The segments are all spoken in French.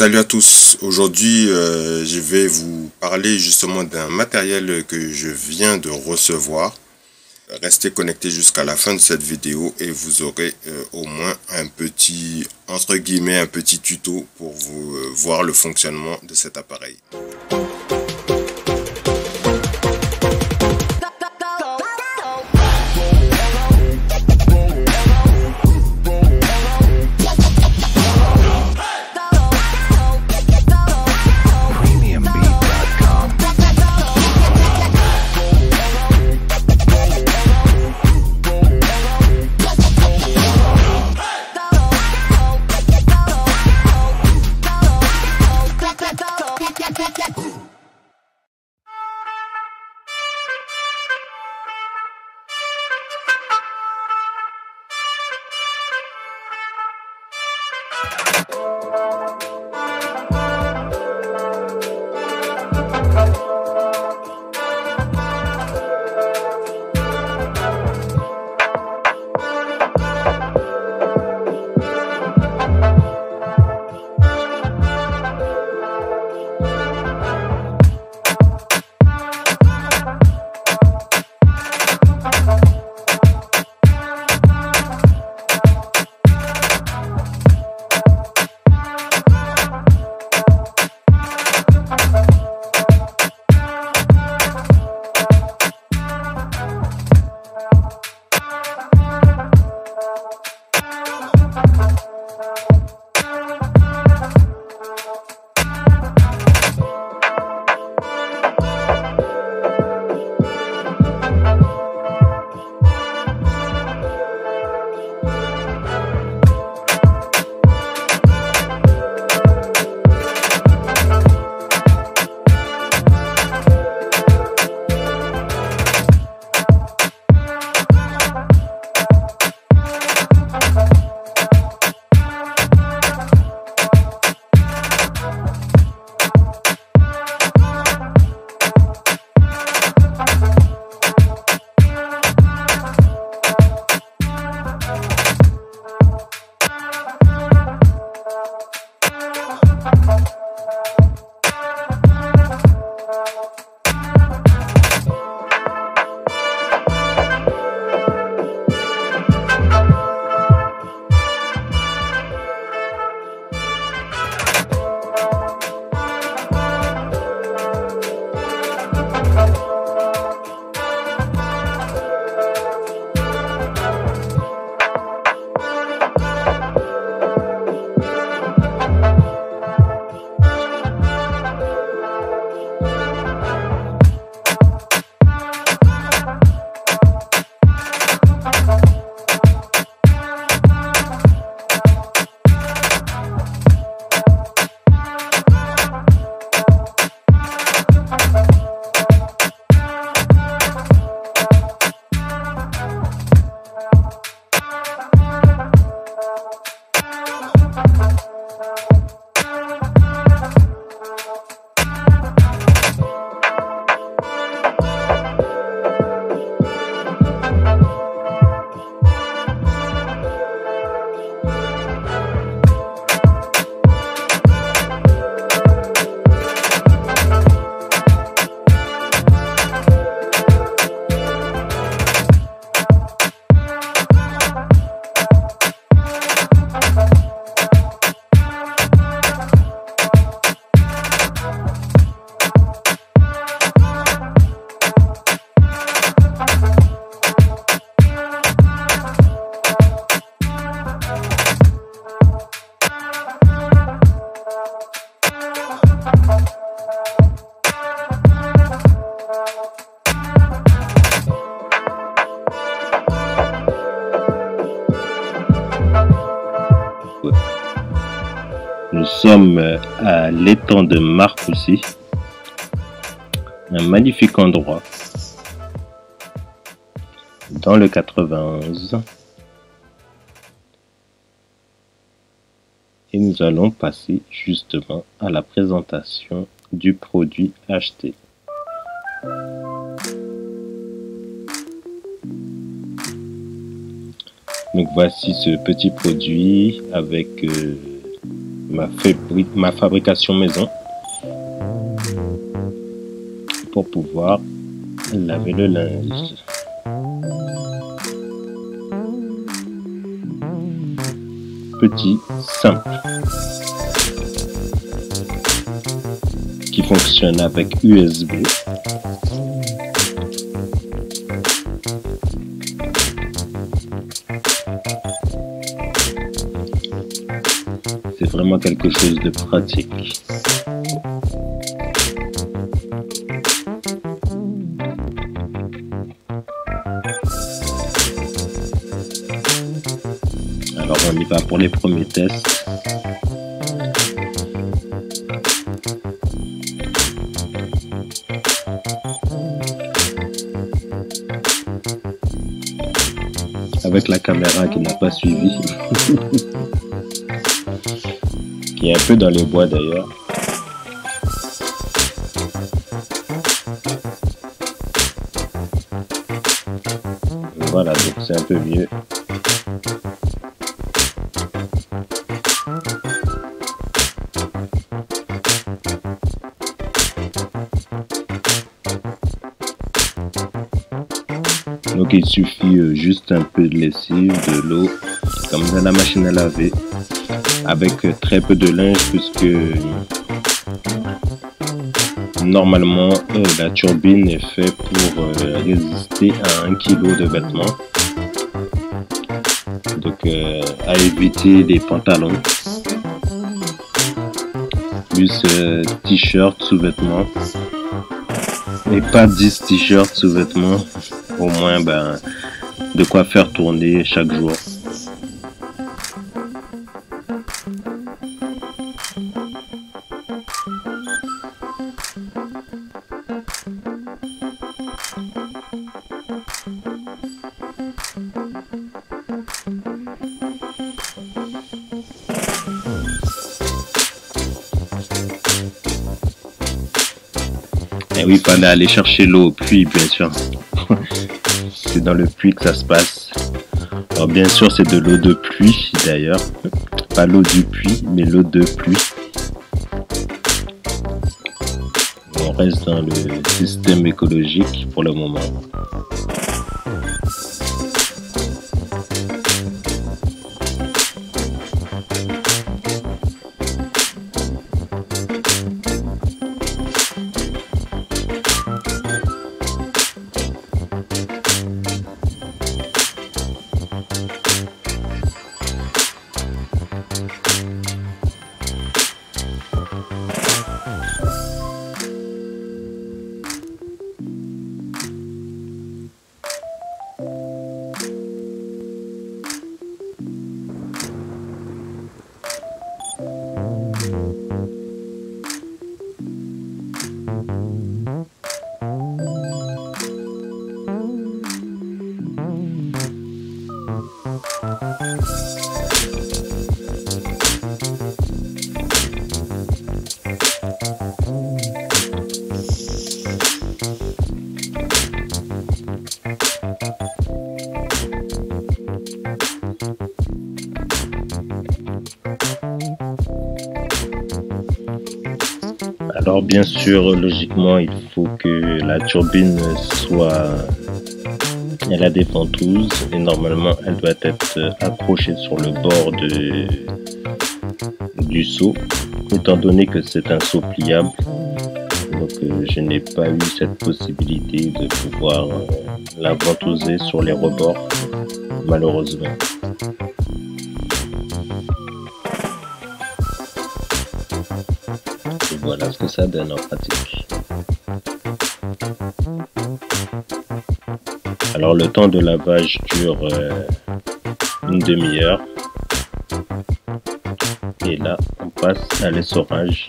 Salut à tous, aujourd'hui je vais vous parler justement d'un matériel que je viens de recevoir. Restez connectés jusqu'à la fin de cette vidéo et vous aurez au moins un petit, entre guillemets, un petit tuto pour vous voir le fonctionnement de cet appareil. Nous sommes à l'étang de Marcoussis, un magnifique endroit dans le 91, et nous allons passer justement à la présentation du produit acheté. Donc voici ce petit produit avec ma fabrication maison pour pouvoir laver le linge. Petit, simple, qui fonctionne avec USB. C'est vraiment quelque chose de pratique. Alors on y va pour les premiers tests. Avec la caméra qui n'a pas suivi. Qui est un peu dans les bois d'ailleurs. Voilà, donc c'est un peu mieux. Donc il suffit juste un peu de lessive, de l'eau, comme dans la machine à laver, avec très peu de linge puisque normalement la turbine est faite pour résister à 1 kg de vêtements. Donc à éviter les pantalons, plus t-shirts, sous-vêtements, et pas 10 t-shirts, sous-vêtements. Au moins de quoi faire tourner chaque jour. Et oui, il fallait aller chercher l'eau au puits, bien sûr. C'est dans le puits que ça se passe. Alors bien sûr c'est de l'eau de pluie d'ailleurs, pas l'eau du puits mais l'eau de pluie. On reste dans le système écologique pour le moment. Alors bien sûr, logiquement, il faut que la turbine soit à des ventouses et normalement elle doit être accrochée sur le bord du seau, étant donné que c'est un seau pliable. Donc je n'ai pas eu cette possibilité de pouvoir la ventouser sur les rebords, malheureusement. Et voilà ce que ça donne en pratique. Alors le temps de lavage dure une demi-heure et là on passe à l'essorage.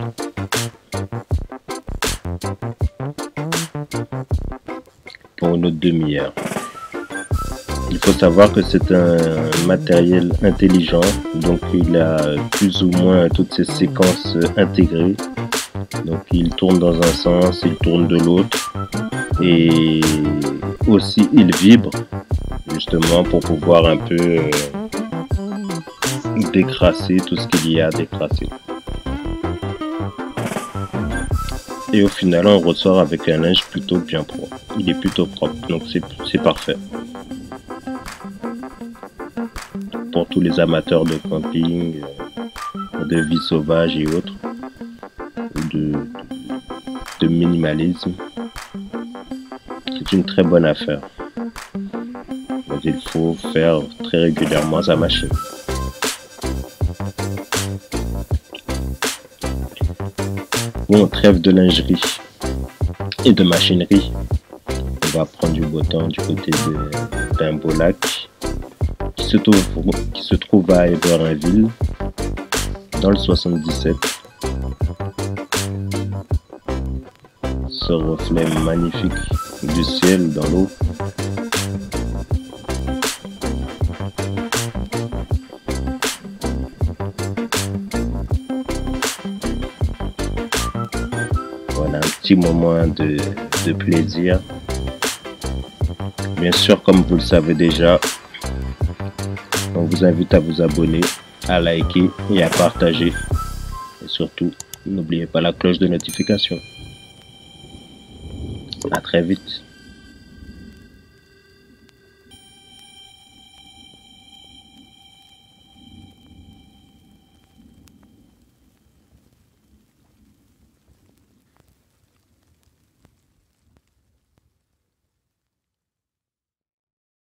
Pour une autre demi-heure. Il faut savoir que c'est un matériel intelligent, donc il a plus ou moins toutes ses séquences intégrées. Donc il tourne dans un sens, il tourne de l'autre et aussi il vibre justement pour pouvoir un peu décrasser tout ce qu'il y a à décrasser. et au final on ressort avec un linge plutôt bien propre. Il est plutôt propre, donc c'est parfait. Pour tous les amateurs de camping, de vie sauvage et autres, de minimalisme, c'est une très bonne affaire. Mais il faut faire très régulièrement sa machine. On trêve de lingerie et de machinerie. On va prendre du beau temps du côté d'un beau lac qui se trouve à Everainville, dans le 77. Ce reflet magnifique du ciel dans l'eau. Voilà un petit moment de plaisir. Bien sûr, comme vous le savez déjà, on vous invite à vous abonner, à liker et à partager. Et surtout, n'oubliez pas la cloche de notification. À très vite.